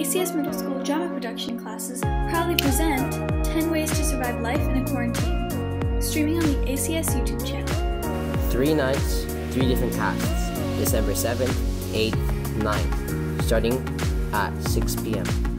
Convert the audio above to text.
ACS Middle School drama production classes proudly present 10 ways to survive life in a quarantine, streaming on the ACS YouTube channel. 3 nights, 3 different casts, December 7th, 8th, 9th, starting at 6 p.m.